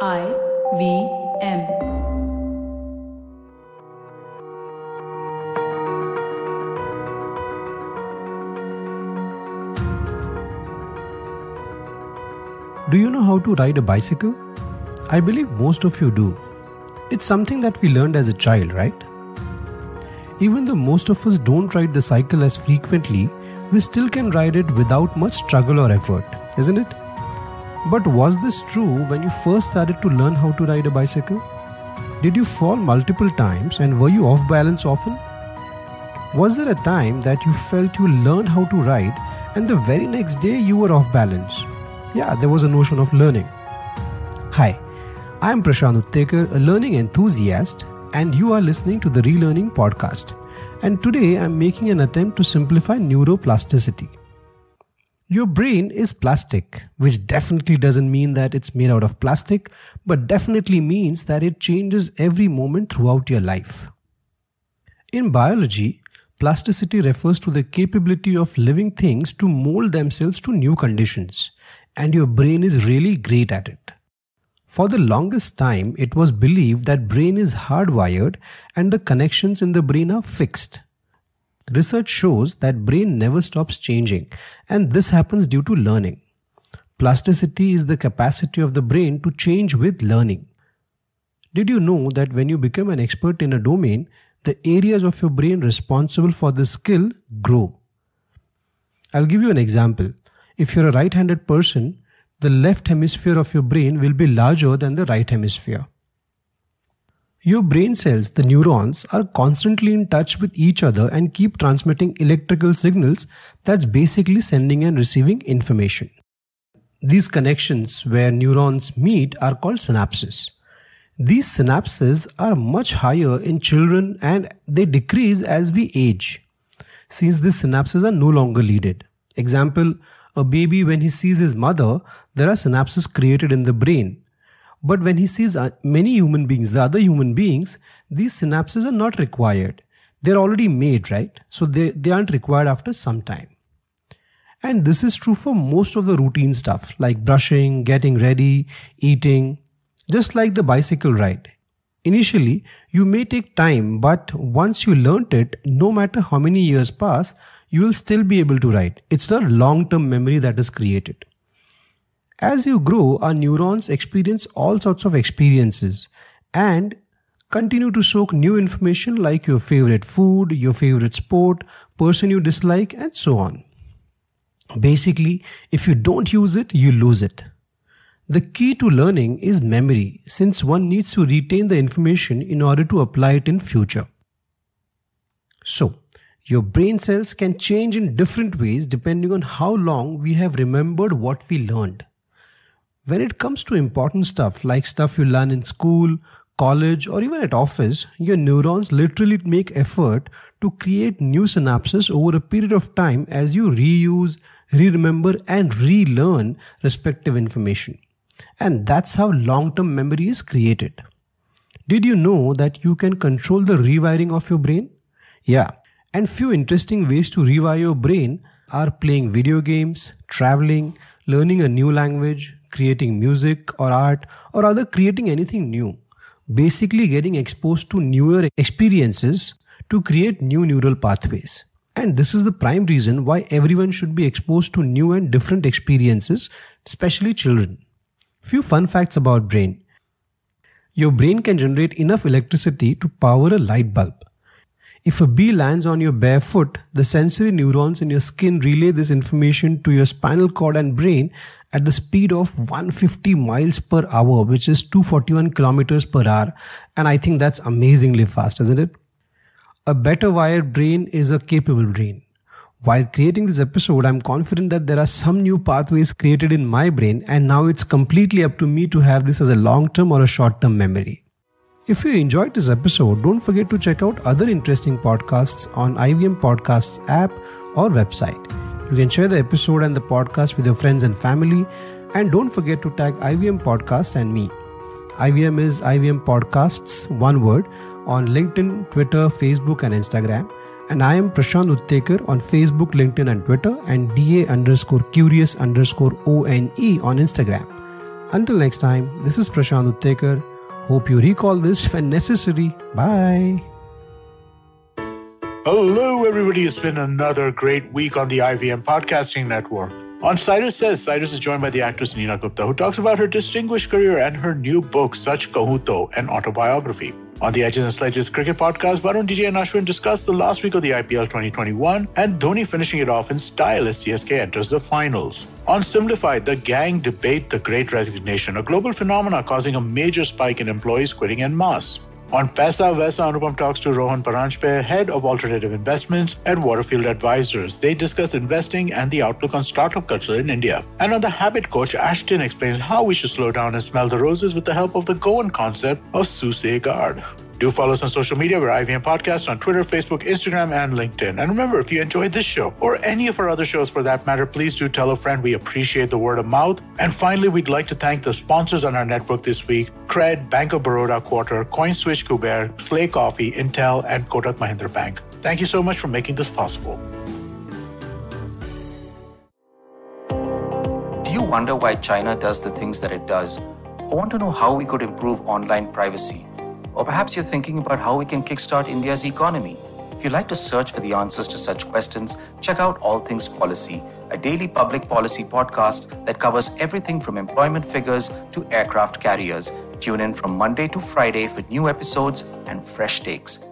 IVM Do you know how to ride a bicycle? I believe most of you do. It's something that we learned as a child, right? Even though most of us don't ride the cycle as frequently, we still can ride it without much struggle or effort, isn't it? But was this true when you first started to learn how to ride a bicycle? Did you fall multiple times and were you off balance often? Was there a time that you felt you learned how to ride and the very next day you were off balance? Yeah, there was a notion of learning. Hi, I'm Prashant Uttekar, a learning enthusiast, and you are listening to the Relearning Podcast. And today I'm making an attempt to simplify neuroplasticity. Your brain is plastic, which definitely doesn't mean that it's made out of plastic, but definitely means that it changes every moment throughout your life. In biology, plasticity refers to the capability of living things to mold themselves to new conditions, and your brain is really great at it. For the longest time, it was believed that brain is hardwired and the connections in the brain are fixed. Research shows that brain never stops changing, and this happens due to learning. Plasticity is the capacity of the brain to change with learning. Did you know that when you become an expert in a domain, the areas of your brain responsible for the skill grow? I'll give you an example. If you're a right-handed person, the left hemisphere of your brain will be larger than the right hemisphere. Your brain cells, the neurons, are constantly in touch with each other and keep transmitting electrical signals, that's basically sending and receiving information. These connections where neurons meet are called synapses. These synapses are much higher in children and they decrease as we age, since these synapses are no longer needed. Example, a baby when he sees his mother, there are synapses created in the brain. But when he sees many human beings, the other human beings, these synapses are not required. They're already made, right? So they aren't required after some time. And this is true for most of the routine stuff like brushing, getting ready, eating, just like the bicycle ride. Initially, you may take time, but once you learnt it, no matter how many years pass, you will still be able to ride. It's the long-term memory that is created. As you grow, our neurons experience all sorts of experiences and continue to soak new information like your favorite food, your favorite sport, person you dislike, and so on. Basically, if you don't use it, you lose it. The key to learning is memory, since one needs to retain the information in order to apply it in future. So, your brain cells can change in different ways depending on how long we have remembered what we learned. When it comes to important stuff like stuff you learn in school, college or even at office, your neurons literally make effort to create new synapses over a period of time as you reuse, re-remember and relearn respective information. And that's how long-term memory is created. Did you know that you can control the rewiring of your brain? Yeah, and few interesting ways to rewire your brain are playing video games, traveling, learning a new language, creating music or art, or rather creating anything new. Basically getting exposed to newer experiences to create new neural pathways. And this is the prime reason why everyone should be exposed to new and different experiences, especially children. Few fun facts about brain. Your brain can generate enough electricity to power a light bulb. If a bee lands on your bare foot, the sensory neurons in your skin relay this information to your spinal cord and brain at the speed of 150 miles per hour, which is 241 kilometers per hour. And I think that's amazingly fast, isn't it? A better wired brain is a capable brain. While creating this episode, I'm confident that there are some new pathways created in my brain, and now it's completely up to me to have this as a long-term or a short-term memory. If you enjoyed this episode, don't forget to check out other interesting podcasts on IVM Podcasts app or website. You can share the episode and the podcast with your friends and family. And don't forget to tag IVM Podcasts and me. IVM is IVM Podcasts, one word, on LinkedIn, Twitter, Facebook and Instagram. And I am Prashant Uttekar on Facebook, LinkedIn and Twitter, and DA_curious_ONE on Instagram. Until next time, this is Prashant Uttekar. Hope you recall this when necessary. Bye. Hello, everybody. It's been another great week on the IVM Podcasting Network. On Cyrus Says, Cyrus is joined by the actress Nina Gupta, who talks about her distinguished career and her new book, Sach Kahun Toh, an autobiography. On the Edges and Sledges Cricket Podcast, Varun DJ and Ashwin discuss the last week of the IPL 2021 and Dhoni finishing it off in style as CSK enters the finals. On Simplified, the gang debate the Great Resignation, a global phenomenon causing a major spike in employees quitting en masse. On Paisa, Vaisa, Anupam talks to Rohan Paranjpe, head of alternative investments at Waterfield Advisors. They discuss investing and the outlook on startup culture in India. And on The Habit Coach, Ashton explains how we should slow down and smell the roses with the help of the Goan concept of Susegad. Do follow us on social media. We're IVM Podcasts on Twitter, Facebook, Instagram, and LinkedIn. And remember, if you enjoyed this show or any of our other shows for that matter, please do tell a friend. We appreciate the word of mouth. And finally, we'd like to thank the sponsors on our network this week: Cred, Bank of Baroda, Quarter, CoinSwitch, Kuber, Slay Coffee, Intel, and Kotak Mahindra Bank. Thank you so much for making this possible. Do you wonder why China does the things that it does? I want to know how we could improve online privacy. Or perhaps you're thinking about how we can kickstart India's economy. If you'd like to search for the answers to such questions, check out All Things Policy, a daily public policy podcast that covers everything from employment figures to aircraft carriers. Tune in from Monday to Friday for new episodes and fresh takes.